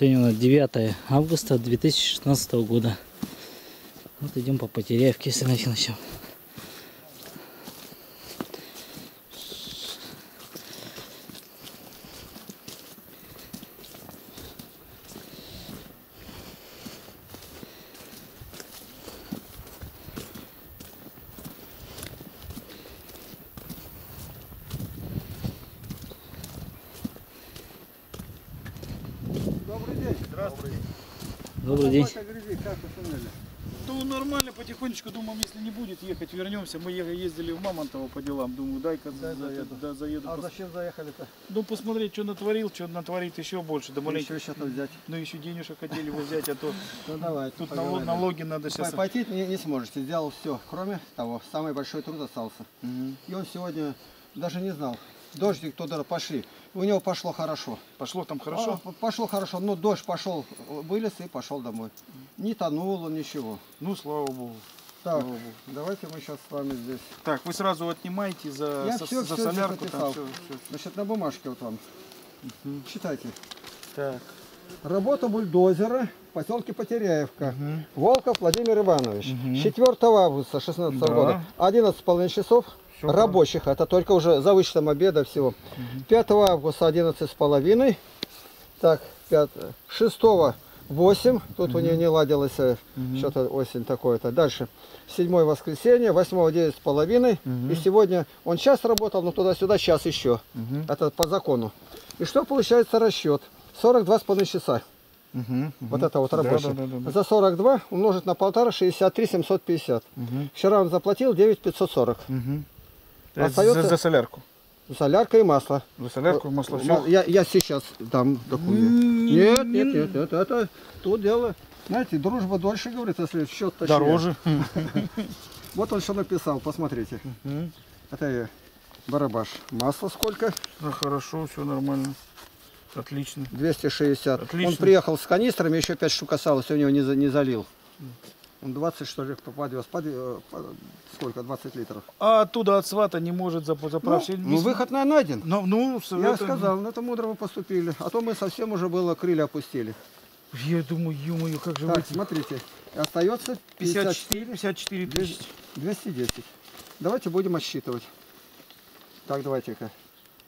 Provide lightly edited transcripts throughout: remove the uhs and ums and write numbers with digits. Сегодня у нас 9 августа 2016 года. Вот идем по Потеряевке, если начнем. Потихонечку, думаем, если не будет ехать, вернемся. Мы ездили в Мамонтово по делам. Думаю, дай-ка заеду. Да, заеду. А зачем заехали-то? Ну, посмотреть, что натворил, что натворит еще больше. Да, маленько. Еще что-то взять. Ну, еще денежек хотели бы взять, а то... Ну, давай. Тут налоги надо сейчас... Пойти не сможете. Сделал все, кроме того. Самый большой труд остался. И он сегодня даже не знал. Дождик туда пошли. У него пошло хорошо. Пошло там хорошо? Пошло хорошо, но дождь пошел, вылез и пошел домой. Не тонуло, ничего. Ну, слава богу. Так, слава богу. Давайте мы сейчас с вами здесь. Так, вы сразу отнимаете за, за все солярку. Там, все. Значит, на бумажке вот вам. Читайте. Так. Работа бульдозера в поселке Потеряевка. Волков Владимир Иванович. 4 августа 2016 года. 11,5 часов. Рабочих, это только уже за вычетом обеда всего. 5 августа 11,5. Так, 6 8. Тут у нее не ладилось что-то осень такое-то. Дальше. 7 воскресенье, 8 9,5. И сегодня он час работал, но туда-сюда час еще. Это по закону. И что получается расчет? 42,5 часа. Вот это вот рабочий. За 42 умножить на 1,5, 63 750. Вчера он заплатил 9 540. Остается за солярку. Солярка и масло. За солярку и масло. Все. Я сейчас дам документ. Нет, это то дело. Знаете, дружба дольше, говорит, если счет точнее. Дороже. Вот он что написал, посмотрите. Это барабаш. Масло сколько? Хорошо, все нормально. Отлично. 260. Отлично. Он приехал с канистрами, еще 5 штук осталось, у него не залил. Он 20 что ли подвез, сколько, 20 литров. А оттуда от свата не может заправщик. Ну, выход найден. Я сказал, ну это мудро вы поступили. А то мы совсем уже было крылья опустили. Я думаю, ё-моё, как же выйти. Смотрите, остается 54 тысячи. 210. Давайте будем отсчитывать. Так, давайте-ка,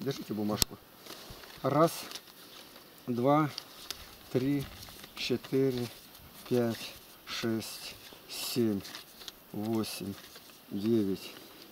держите бумажку. Раз, два, три, четыре, пять. 6, 7, 8, 9,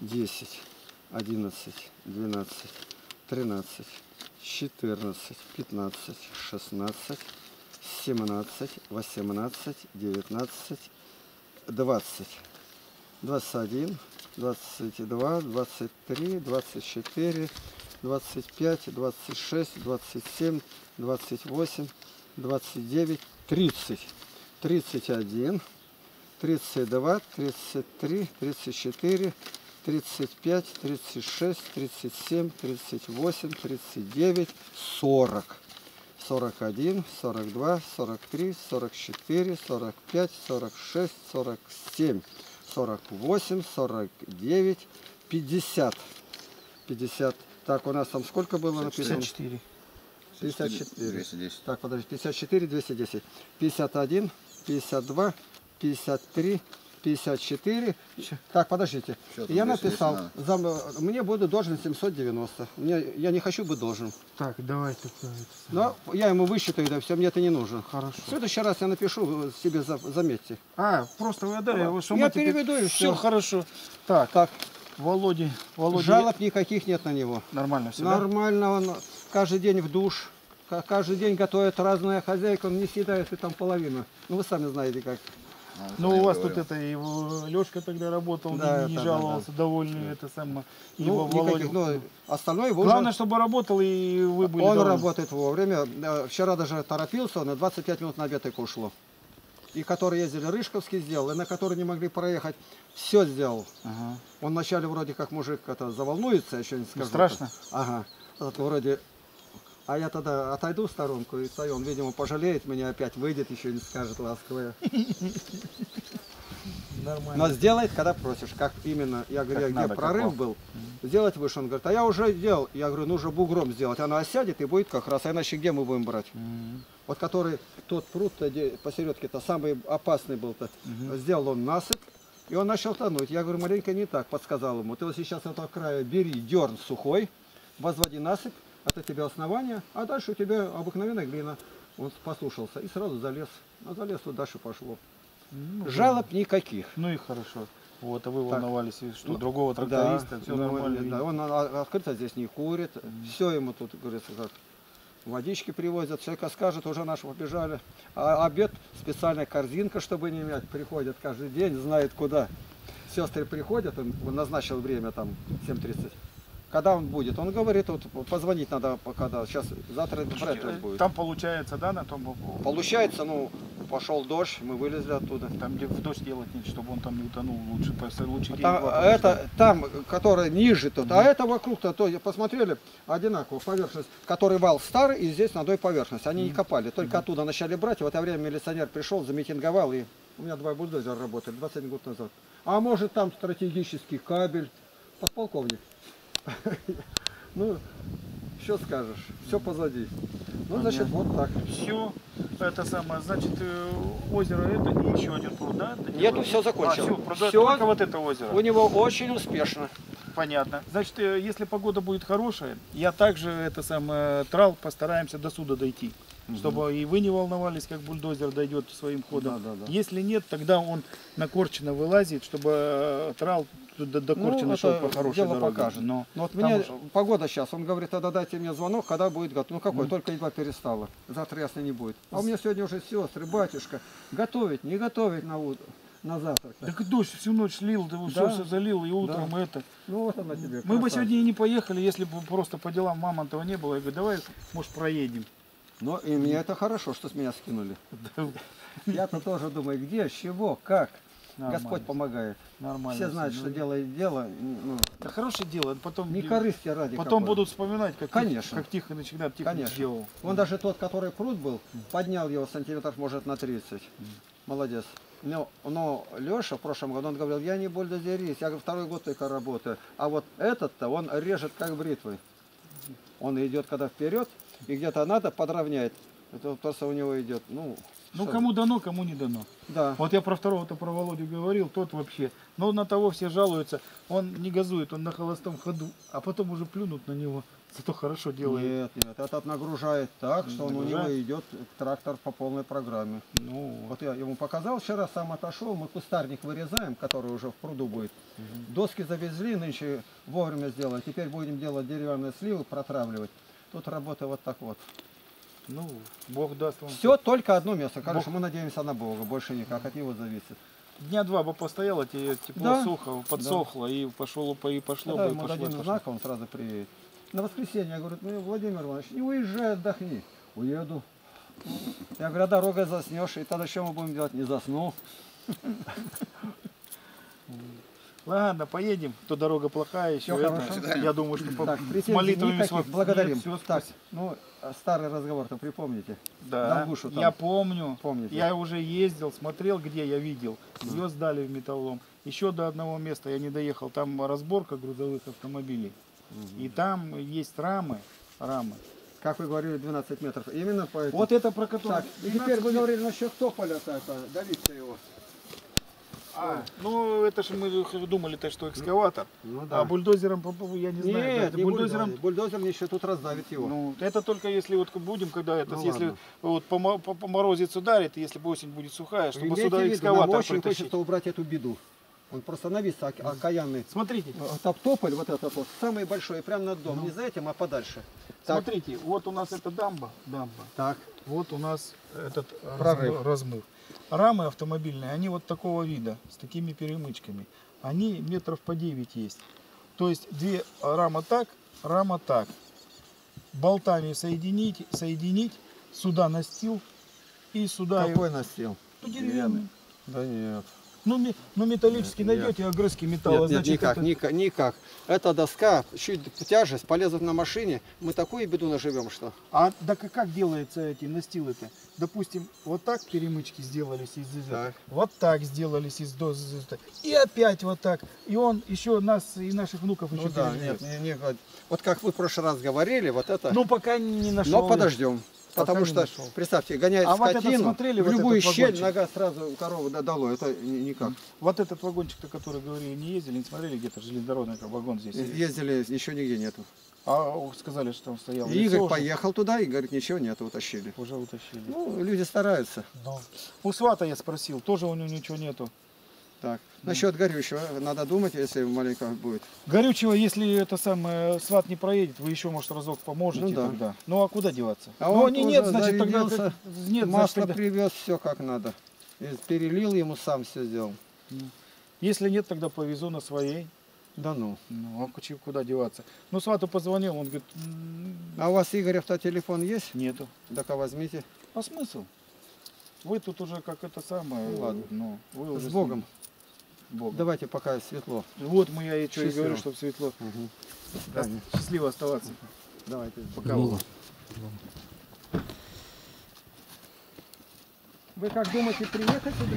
10, 11, 12, 13, 14, 15, 16, 17, 18, 19, 20, 21, 22, 23, 24, 25, 26, 27, 28, 29, 30. 31, 32, 33, 34, 35, 36, 37, 38, 39, 40, 41, 42, 43, 44, 45, 46, 47, 48, 49, 50. 50. Так, у нас там сколько было написано? 54. 54. 210. Так, подожди, 54, 210. 51. 52, 53, 54. Так, подождите. Я написал, мне будет должен 790. Я не хочу быть должен. Так, давай. Но я ему высчитаю, да все, мне это не нужно. Хорошо. В следующий раз я напишу себе, заметьте. Просто вы отдали. Я переведу и все. Все, хорошо. Так, так. Володя. Жалоб никаких нет на него. Нормально все. Нормально, он каждый день в душ. Каждый день готовят разная хозяйка, он не съедает и там половину. Ну вы сами знаете как. Ну у вас говорю. Тут это его Лешка тогда работал, да, не жаловался, довольный, это самое. Ну, никаких, ну, остальное его главное, чтобы работал и вы были. Он работает вовремя. Вчера даже торопился, он на 25 минут на обед только ушло. И которые ездили, Рыжковский сделал, и на которые не могли проехать, все сделал. Он вначале вроде как мужик это заволнуется, я еще не скажу. Страшно? Ага. Вот, вроде... А я тогда отойду в сторонку, и он, видимо, пожалеет меня, опять выйдет, еще не скажет ласковое. Но сделает, когда просишь. Как именно, я говорю, где прорыв был, сделать выше. Он говорит, а я уже делал. Я говорю, нужно бугром сделать. Она осядет и будет как раз, а иначе где мы будем брать? вот который тот пруд посередке-то самый опасный был, сделал он насыпь, и он начал тонуть. Я говорю, маленько не так, подсказал ему. Ты вот сейчас с этого края бери дерн сухой, возводи насыпь, это тебе основание, а дальше у тебя обыкновенная глина. Он послушался и сразу залез, а залез вот дальше пошло. Ну, жалоб никаких. Ну и хорошо. Вот, а вы волновались, так, что ну, другого тракториста, да, все нормально. Да, он открыто здесь не курит, все ему тут, говорится, как водички привозят, человека скажет, уже наши побежали. А обед, специальная корзинка, чтобы не мять, приходят каждый день, знают куда. Сестры приходят, он назначил время там 7:30. Когда он будет? Он говорит, вот позвонить надо, когда сейчас, завтра будет. Там получается, да, на том? Получается, ну, пошел дождь, мы вылезли оттуда. Там, где в дождь делать нет, чтобы он там не утонул, лучше, лучше день там, два, это, там, который ниже тут, а это вокруг-то, то, посмотрели, одинаково поверхность, который вал старый, и здесь надой поверхность, они не копали, только оттуда начали брать, и в это время милиционер пришел, замитинговал, и у меня два бульдозера работали 21 год назад. А может там стратегический кабель, подполковник. Ну, что скажешь, все позади. Ну, значит, вот так. Все, это самое, значит, озеро это и еще один пруд, да? Нету, все закончилось. Все, только вот это озеро. У него очень успешно. Понятно. Значит, если погода будет хорошая, я также, это самое, трал, постараемся до суда дойти. Чтобы и вы не волновались, как бульдозер дойдет своим ходом. Да, да, да. Если нет, тогда он на Корчино вылазит, чтобы трал до Корчино шел по хорошей дороге. Покажет. Но вот мне уже... погода сейчас, он говорит, тогда дайте мне звонок, когда будет готов. Ну какой, только едва перестала, завтра ясно не будет. А у меня сегодня уже сестры, батюшка, готовить, не готовить на утро. На завтрак. Так дождь всю ночь лил, да, все залил, и утром это. Ну, вот она тебе, мы бы сегодня и не поехали, если бы просто по делам Мамонтова не было. Я говорю, давай, может, проедем. Ну, и мне это хорошо, что с меня скинули. Я-то тоже думаю, где, чего, как. Нормально. Господь помогает. Нормально. Все знают, что делает дело. Ну, это хорошее дело. Потом, не корысти ради. Потом будут вспоминать, как Тихоныч делал. Он даже тот, который пруд был, поднял его сантиметров, может, на 30. Молодец. Но Леша в прошлом году, он говорил, я не бульдозерист, я говорю, второй год только работаю. А вот этот-то, он режет как бритвой. Он идет когда вперед, и где-то надо подровняет. Это просто у него идет. Ну кому дано, кому не дано. Да. Вот я про второго-то, про Володю говорил, тот вообще. Но на того все жалуются. Он не газует, он на холостом ходу, а потом уже плюнут на него. Зато хорошо делает. Нет, нет, этот нагружает так, что он у него идет трактор по полной программе. Ну. Вот я ему показал вчера, сам отошел, мы кустарник вырезаем, который уже в пруду будет. Доски завезли, нынче вовремя сделали. Теперь будем делать деревянные сливы, протравливать. Тут работа вот так вот. Ну, Бог даст вам. Все, только одно место. Короче, мы надеемся на Бога, больше никак, от него зависит. Дня два бы постояло, тебе тепло, сухо, подсохло, и пошло, и пошло. Да, ему дадим знак, он сразу приедет. На воскресенье я говорю, ну, Владимир Иванович, не уезжай, отдохни. Уеду. Я говорю, дорогой заснешь, и тогда что мы будем делать? Не заснул. Ладно, поедем, то дорога плохая, еще это, я думаю, что так, с молитвами никаких, благодарим. Нет, так, ну, старый разговор-то припомните. Да, Дангушу там. Я помню. Помните. Я уже ездил, смотрел, где я видел. Ее сдали в металлолом. Еще до одного места я не доехал, там разборка грузовых автомобилей. И там есть рамы. Как вы говорили, 12 метров. Именно поэтому. Вот это про которую. И теперь вы говорили насчет тополя, давите его. А, ну это же мы думали-то, что экскаватор. Ну, да. А бульдозером, я не знаю. Нет, да, не бульдозером... бульдозер мне еще тут раздавит его. Ну, это только если вот будем, когда это, ну, если вот поморозец ударит, если осень будет сухая, чтобы имейте сюда экскаватор притащить. Очень хочется убрать эту беду. Он просто навис окаянный. Смотрите. Тополь вот этот вот, самый большой, прямо над домом. Не за этим, а подальше. Так. Смотрите, вот у нас это дамба. Так. Вот у нас этот размыв. Рамы автомобильные, они вот такого вида, с такими перемычками. Они метров по 9 есть. То есть две рама так. Болтами соединить, сюда настил и сюда... Какой настил? Ну, деревянный. Да нет. Ну металлический нет, найдете, нет. Огрызки металла. Нет, значит, никак, это... никак. Эта доска, чуть тяжесть, полезет на машине, мы такую беду наживем, что... А так и как делаются эти настилы-то? Допустим, вот так перемычки сделались из этого, вот так сделались из дозы, и опять вот так. И он еще нас и наших внуков еще нет. Вот как вы в прошлый раз говорили, вот это... Ну пока не нашел. Но подождем. Потому что, представьте, гоняет скотину, в любую щель нога сразу корову додало. Это никак. Вот этот вагончик-то, который, говорили, не ездили, не смотрели, где-то железнодорожный вагон здесь. Ездили, еще нигде нету. А сказали, что он стоял. И Игорь поехал туда и говорит, ничего нет, утащили. Уже утащили. Ну, люди стараются. Но. У свата я спросил, тоже у него ничего нету. Так, насчет горючего надо думать, если маленько будет. Горючего, если это самое, сват не проедет, вы еще, может, разок поможете, ну, да. Тогда. Ну а куда деваться? А ну, он нет, значит, заведился, тогда нет, масло значит, тогда... привез, все как надо. И перелил ему, сам все сделал. Если нет, тогда повезу на своей. Да ну. Ну, а куда деваться? Ну, свату позвонил, он говорит... А у вас, Игорь, автотелефон есть? Нету. Так а возьмите. А смысл? Вы тут уже как это самое... Ладно. Ну, вы уже с Богом. Богом. Давайте пока светло. Вот мы я и что и говорю, чтобы светло. Угу. Да, счастливо оставаться. Давайте. Пока. Было. Вы как думаете, приехать сюда?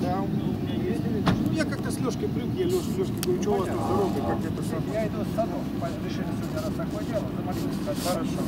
Да, у меня ездили. Ну я как-то с Лёшкой брюк, я Лёшке говорю, что у вас там дорога, как это самое. Я иду с садом, решили сегодня раз охватило, замолились как хорошо.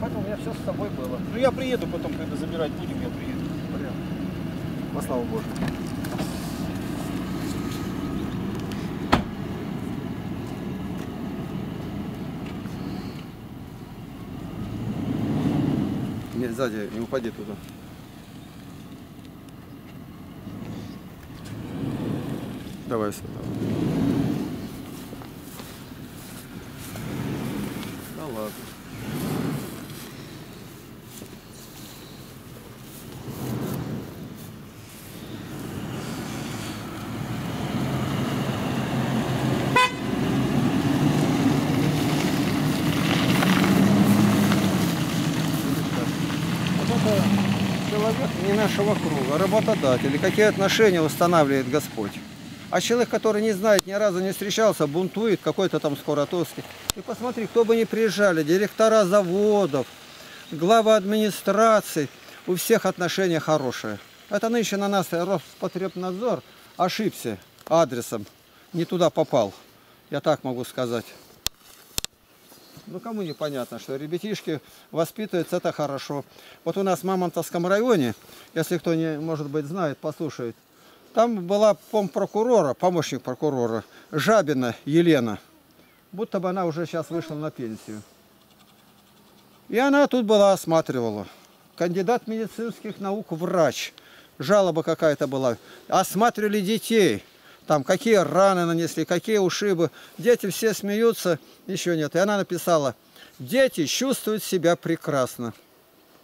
Потом у меня все с собой было. Ну я приеду потом, когда забирать будем, я приеду. Во славу Божию. Нет, сзади, не упади туда. Давай сюда. Да ладно. Нашего круга, работодатели, какие отношения устанавливает Господь. А человек, который не знает, ни разу не встречался, бунтует, какой-то там скоротовский. И посмотри, кто бы ни приезжали, директора заводов, главы администрации, у всех отношения хорошие. Это нынче на нас Роспотребнадзор ошибся адресом, не туда попал, я так могу сказать. Ну, кому непонятно, что ребятишки воспитываются, это хорошо. Вот у нас в Мамонтовском районе, если кто, не, может быть, знает, послушает, там была помпрокурора, помощник прокурора, Жабина Елена. Будто бы она уже сейчас вышла на пенсию. И она тут была, осматривала. Кандидат медицинских наук, врач. Жалоба какая-то была. Осматривали детей. Там какие раны нанесли, какие ушибы. Дети все смеются, еще нет. И она написала, дети чувствуют себя прекрасно.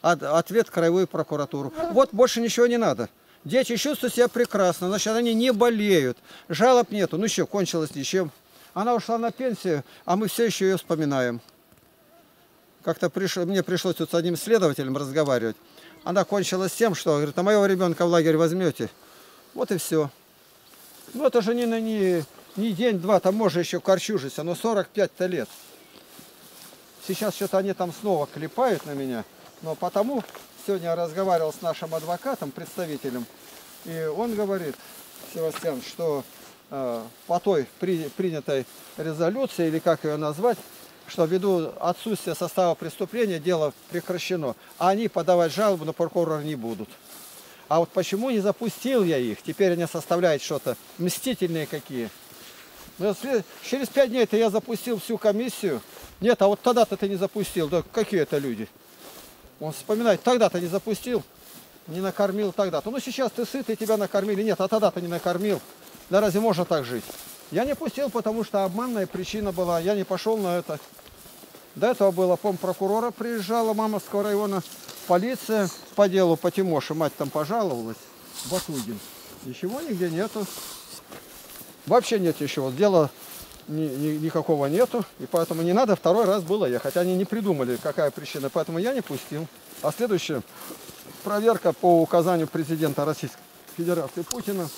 Ответ в краевую прокуратуру. Вот больше ничего не надо. Дети чувствуют себя прекрасно, значит они не болеют. Жалоб нету, ну еще кончилось ничем. Она ушла на пенсию, а мы все еще ее вспоминаем. Как-то мне пришлось тут с одним следователем разговаривать. Она кончилась тем, что, говорит, а моего ребенка в лагерь возьмете. Вот и все. Ну, это же не день-два, там можно еще корчужиться, но 45-то лет. Сейчас что-то они там снова клепают на меня, но потому сегодня я разговаривал с нашим адвокатом, представителем, и он говорит, Севастьян, что по той принятой резолюции, или как ее назвать, что ввиду отсутствия состава преступления дело прекращено, а они подавать жалобу на прокурора не будут. А вот почему не запустил я их? Теперь они составляют что-то мстительные какие. Но через 5 дней-то я запустил всю комиссию. Нет, а вот тогда-то ты не запустил. Да какие это люди? Он вспоминает, тогда-то не запустил, не накормил тогда-то. Ну сейчас ты сыт, и тебя накормили. Нет, а тогда-то не накормил. Да разве можно так жить? Я не пустил, потому что обманная причина была. Я не пошел на это. До этого было, помпрокурора приезжала Мамонтовского района. Полиция по делу по Тимоши, мать там пожаловалась, Батугин. Ничего нигде нету. Вообще нет ничего. Дела никакого нету. И поэтому не надо второй раз было ехать. Они не придумали, какая причина. Поэтому я не пустил. А следующая проверка по указанию президента Российской Федерации Путина.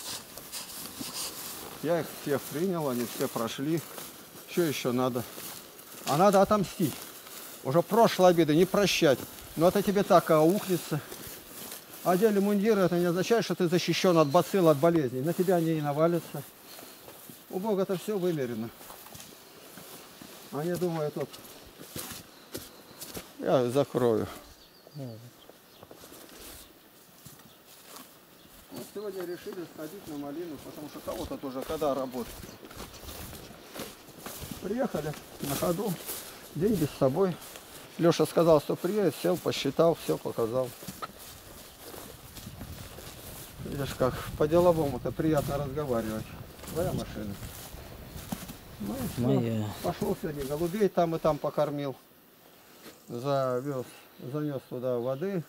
Я их всех принял, они все прошли. Что еще надо? А надо отомстить. Уже прошлые обиды не прощать. Но это тебе так аукнется. Одели мундиры, это не означает, что ты защищен от бацилл, от болезней. На тебя они и навалятся. У Бога это все вымерено. Они думают, вот, Я закрою. Ну, сегодня решили сходить на малину, потому что кого-то тоже когда работать. Приехали на ходу, деньги с собой. Леша сказал, что приедет, сел, посчитал, все показал. Видишь, как по-деловому-то приятно разговаривать. Твоя машина. Ну и все. Моя. Пошел сегодня голубей там и там покормил. Занес туда воды.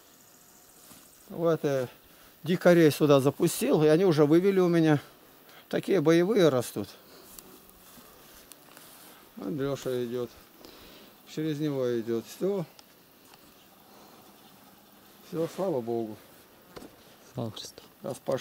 Вот и дикарей сюда запустил, и они уже вывели у меня. Такие боевые растут. Андрюша идет. Через него идет. Все. Все, слава Богу. Слава Христу. Раз пошел.